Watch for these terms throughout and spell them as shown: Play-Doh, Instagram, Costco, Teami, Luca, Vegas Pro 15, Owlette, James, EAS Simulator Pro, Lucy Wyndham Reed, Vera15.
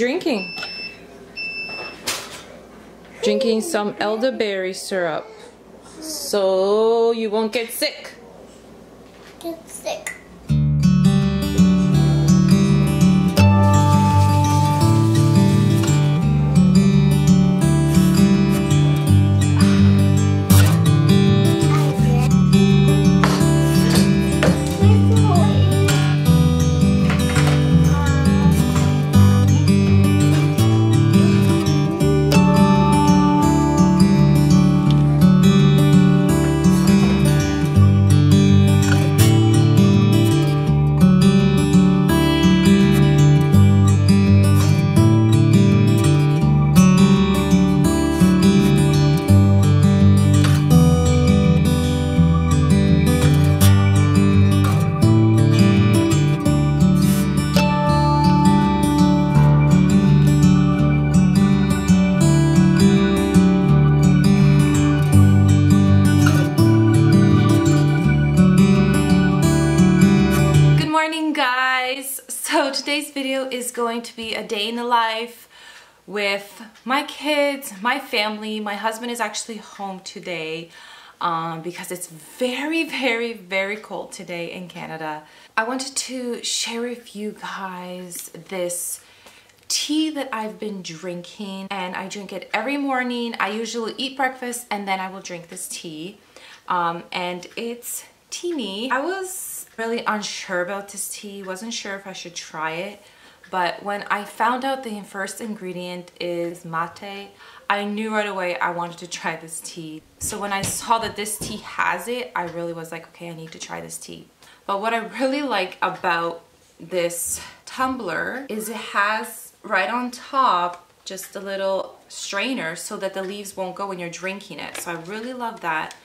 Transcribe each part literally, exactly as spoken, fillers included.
drinking? Drinking some elderberry syrup. So you won't get sick. Get sick. So today's video is going to be a day in the life with my kids, my family. My husband is actually home today um, because it's very, very, very cold today in Canada. I wanted to share with you guys this tea that I've been drinking, and I drink it every morning. I usually eat breakfast and then I will drink this tea, um, and it's Teami. I was really unsure about this tea, wasn't sure if I should try it, but when I found out the first ingredient is mate, I knew right away I wanted to try this tea. So when I saw that this tea has it, I really was like, okay, I need to try this tea. But what I really like about this tumbler is it has right on top just a little strainer so that the leaves won't go when you're drinking it. So I really love that.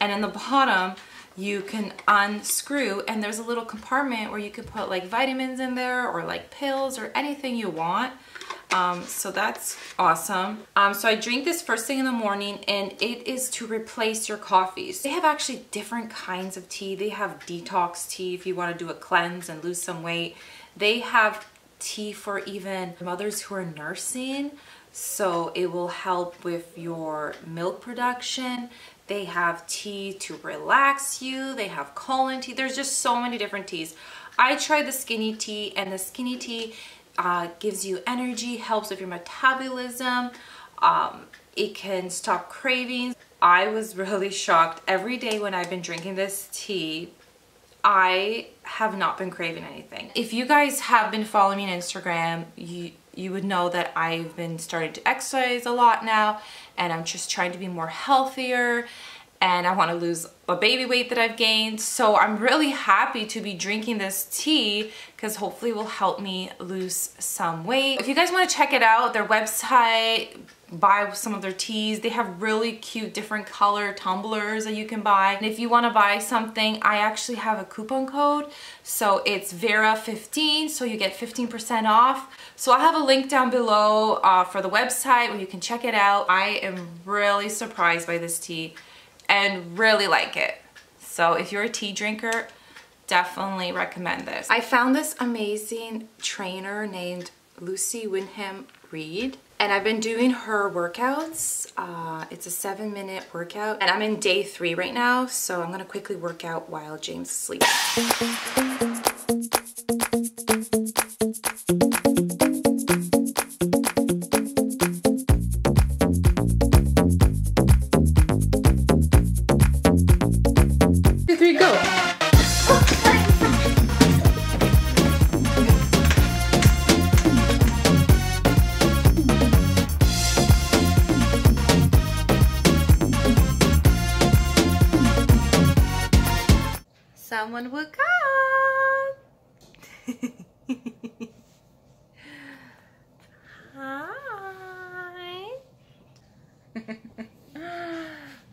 And in the bottom, you can unscrew and there's a little compartment where you could put like vitamins in there or like pills or anything you want. Um, so that's awesome. Um, so I drink this first thing in the morning, and it is to replace your coffees. They have actually different kinds of tea. They have detox tea if you want to do a cleanse and lose some weight. They have tea for even mothers who are nursing, so it will help with your milk production. They have tea to relax you. They have colon tea. There's just so many different teas. I tried the skinny tea, and the skinny tea uh, gives you energy, helps with your metabolism. Um, it can stop cravings. I was really shocked. Every day when I've been drinking this tea, I have not been craving anything. If you guys have been following me on Instagram, you You would know that I've been starting to exercise a lot now, and I'm just trying to be more healthier, and I want to lose a baby weight that I've gained. So I'm really happy to be drinking this tea because hopefully it will help me lose some weight. If you guys want to check it out, their website, buy some of their teas. They have really cute different color tumblers that you can buy. And if you want to buy something, I actually have a coupon code. So it's Vera fifteen, so you get fifteen percent off. So I have a link down below uh, for the website where you can check it out. I am really surprised by this tea and really like it. So if you're a tea drinker, definitely recommend this. I found this amazing trainer named Lucy Wyndham Reed, and I've been doing her workouts. Uh, it's a seven minute workout, and I'm in day three right now, so I'm gonna quickly work out while James sleeps. Here you go. Someone will come. Hi.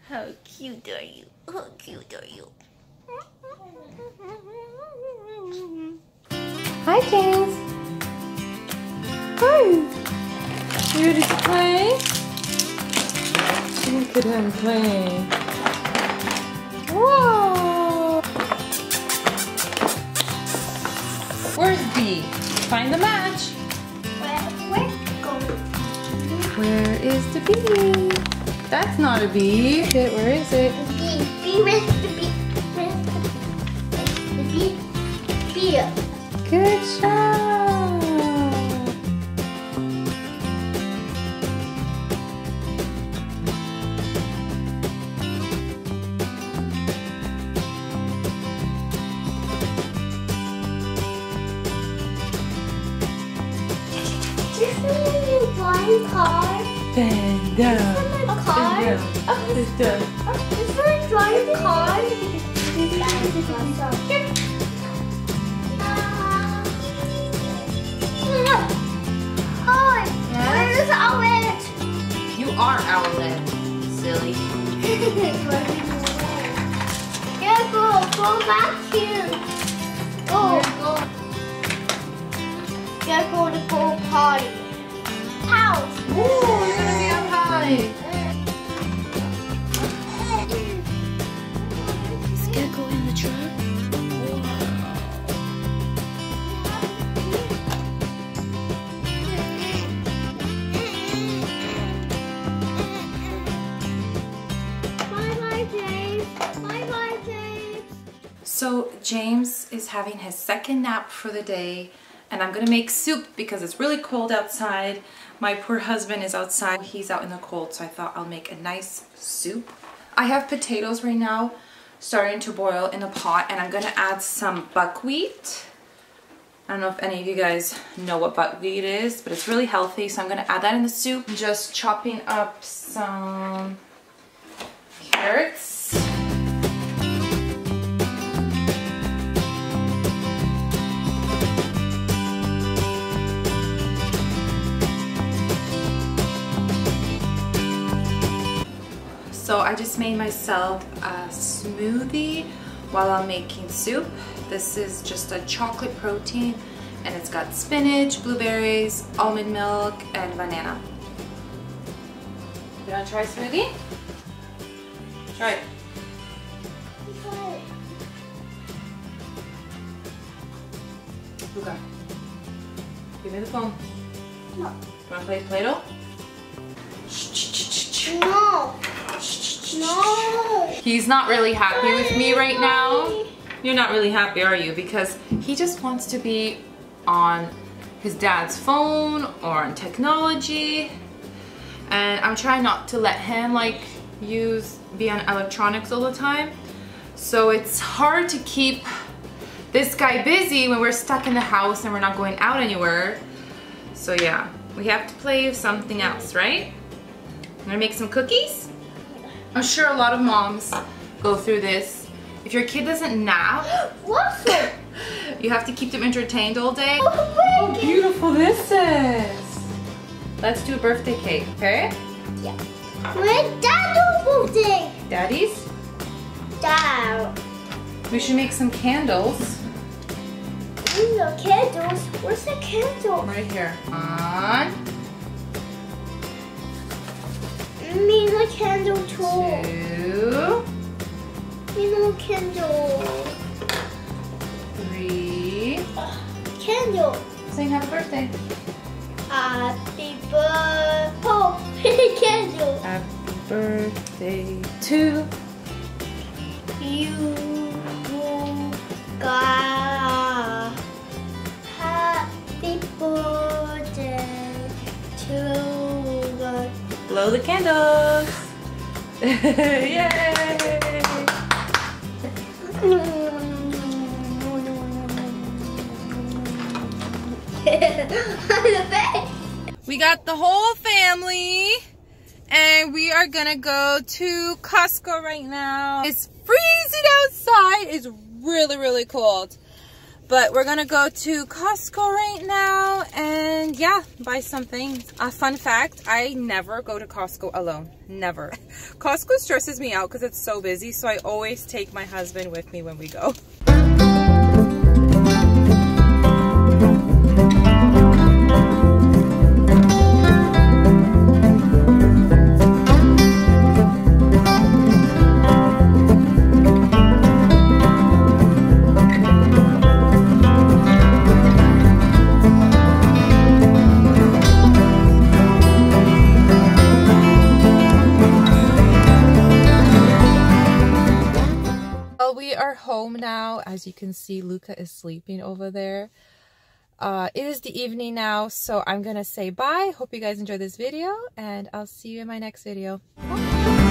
How cute are you? How cute are you? Hi, James. Hi. You ready to play? Look at him playing. Whoa. Where's B? Find the match. Where? Where? Where is the bee? That's not a bee. Shit, where is it? Bee, bee, where's the bee? Where's the bee? Where's the bee? Bee. Good job. Bend down. A car? Bend down. Is there a flying car? Oh, where's Owlette? You are Owlette, silly. Yeah, go, go back here. Go, go. Yeah, go to go party. House. Ooh, you're gonna be up high. Is it gonna go in the truck? Bye bye, James. Bye bye, James. So James is having his second nap for the day. And I'm gonna make soup because it's really cold outside. My poor husband is outside. He's out in the cold, so I thought I'll make a nice soup. I have potatoes right now starting to boil in a pot, and I'm gonna add some buckwheat. I don't know if any of you guys know what buckwheat is, but it's really healthy, so I'm gonna add that in the soup. Just chopping up some carrots. So I just made myself a smoothie while I'm making soup. This is just a chocolate protein, and it's got spinach, blueberries, almond milk, and banana. You wanna try a smoothie? Try it. Luca, give me the phone. No. You wanna play Play-Doh? No. No. He's not really happy with me right now. You're not really happy, are you? Because he just wants to be on his dad's phone or on technology. And I'm trying not to let him like use, be on electronics all the time. So it's hard to keep this guy busy when we're stuck in the house and we're not going out anywhere. So yeah, we have to play something else, right? I'm gonna make some cookies. I'm sure a lot of moms go through this. If your kid doesn't nap, you have to keep them entertained all day. Oh, how beautiful this is! Let's do a birthday cake, okay? Yeah. Where's Daddy's birthday? Daddy's? Dad. We should make some candles. These are candles? Where's the candle? Right here. On. Me the candle too. Two. Me the candle. Three. Candle. Sing happy birthday. Happy birthday. Oh, candle. Happy birthday to you. God. Happy birthday to. Blow the candles! Yay! We got the whole family, and we are gonna go to Costco right now. It's freezing outside. It's really, really cold. But we're gonna go to Costco right now and yeah, buy something. A fun fact, I never go to Costco alone, never. Costco stresses me out because it's so busy, so I always take my husband with me when we go. we are home now. As you can see, Luca is sleeping over there. Uh, it is the evening now, so I'm gonna say bye. Hope you guys enjoyed this video, and I'll see you in my next video. Bye.